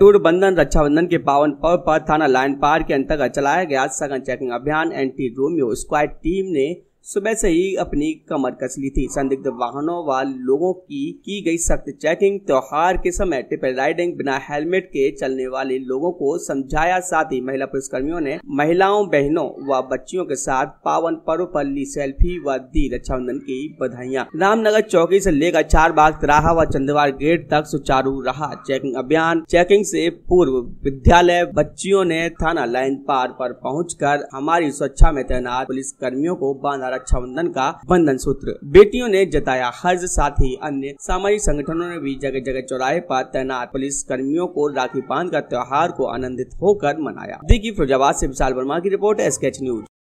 Tour बंधन रक्षाबंधन के पावन पर्व पर थाना लाइन पार के अंतर्गत चलाया गया सघन चेकिंग अभियान एंटी रोमियो स्क्वाड टीम ने सुबह से ही अपनी कमर कस ली थी। संदिग्ध वाहनों व लोगों की गई सख्त चेकिंग, त्योहार के समय ट्रिपल राइडिंग, बिना हेलमेट के चलने वाले लोगों को समझाया। साथ ही महिला पुलिसकर्मियों ने महिलाओं, बहनों व बच्चियों के साथ पावन पर्व पर ली सेल्फी व दी रक्षाबंधन की बधाइयां। रामनगर चौकी से लेकर चार बाग तिराहा व चंद्रवार गेट तक सुचारू रहा चेकिंग अभियान। चेकिंग से पूर्व विद्यालय बच्चियों ने थाना लाइन पार पर पहुंचकर हमारी सुरक्षा में तैनात पुलिसकर्मियों को बांधा रक्षाबंधन का बंधन सूत्र। बेटियों ने जताया हर्ष, साथ ही अन्य सामाजिक संगठनों ने भी जगह जगह चौराहे पर तैनात पुलिस कर्मियों को राखी बांधकर त्योहार को आनंदित होकर मनाया। देखिए फिरोजाबाद से विशाल वर्मा की रिपोर्ट, SKH न्यूज।